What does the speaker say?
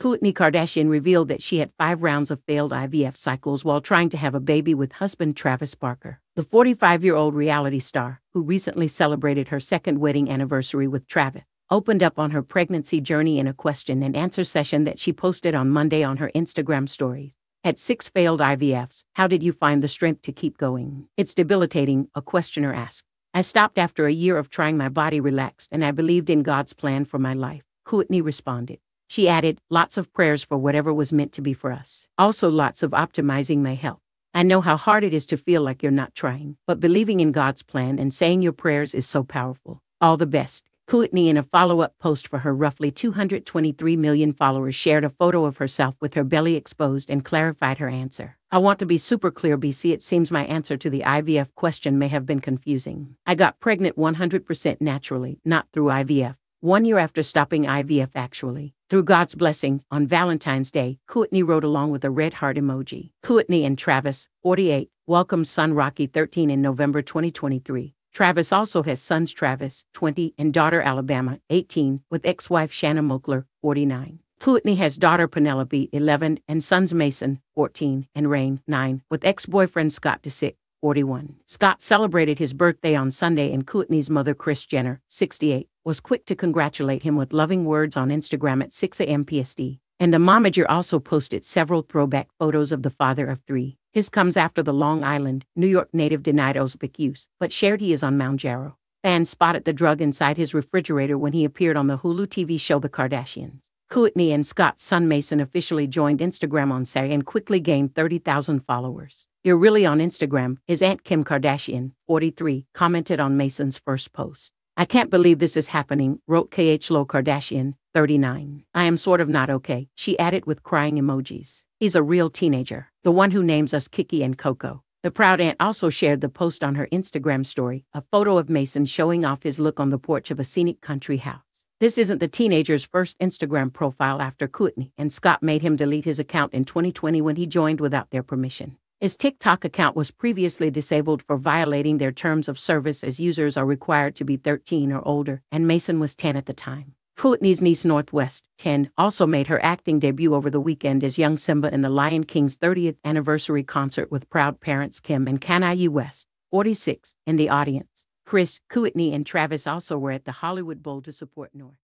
Kourtney Kardashian revealed that she had 5 rounds of failed IVF cycles while trying to have a baby with husband Travis Barker. The 45-year-old reality star, who recently celebrated her second wedding anniversary with Travis, opened up on her pregnancy journey in a question-and-answer session that she posted on Monday on her Instagram stories. Had 6 failed IVFs, how did you find the strength to keep going? It's debilitating, a questioner asked. I stopped after a year of trying, my body relaxed, and I believed in God's plan for my life, Kourtney responded. She added, lots of prayers for whatever was meant to be for us. Also lots of optimizing my health. I know how hard it is to feel like you're not trying, but believing in God's plan and saying your prayers is so powerful. All the best. Kourtney, in a follow-up post for her roughly 223 million followers, shared a photo of herself with her belly exposed and clarified her answer. I want to be super clear, BC. It seems my answer to the IVF question may have been confusing. I got pregnant 100% naturally, not through IVF. 1 year after stopping IVF, actually. Through God's blessing, on Valentine's Day, Kourtney wrote along with a red heart emoji. Kourtney and Travis, 48, welcomed son Rocky, 13, in November 2023. Travis also has sons Travis, 20, and daughter Alabama, 18, with ex-wife Shanna Moakler, 49. Kourtney has daughter Penelope, 11, and sons Mason, 14, and Reign, 9, with ex-boyfriend Scott Disick, 41. Scott celebrated his birthday on Sunday, and Kourtney's mother, Kris Jenner, 68, was quick to congratulate him with loving words on Instagram at 6 a.m. PST. And the momager also posted several throwback photos of the father of 3. His comes after the Long Island, New York native denied Ozempic use, but shared he is on Mounjaro. Fans spotted the drug inside his refrigerator when he appeared on the Hulu TV show The Kardashians. Kourtney and Scott's son Mason officially joined Instagram on Saturday and quickly gained 30,000 followers. You're really on Instagram, his aunt Kim Kardashian, 43, commented on Mason's first post. I can't believe this is happening, wrote Khloe Kardashian, 39. I am sort of not okay, she added with crying emojis. He's a real teenager, the one who names us Kiki and Coco. The proud aunt also shared the post on her Instagram story, a photo of Mason showing off his look on the porch of a scenic country house. This isn't the teenager's first Instagram profile after Kourtney and Scott made him delete his account in 2020 when he joined without their permission. His TikTok account was previously disabled for violating their terms of service, as users are required to be 13 or older, and Mason was 10 at the time. Kourtney's niece North West, 10, also made her acting debut over the weekend as young Simba in the Lion King's 30th anniversary concert with proud parents Kim and Kanye West, 46, in the audience. Kourtney and Travis also were at the Hollywood Bowl to support North.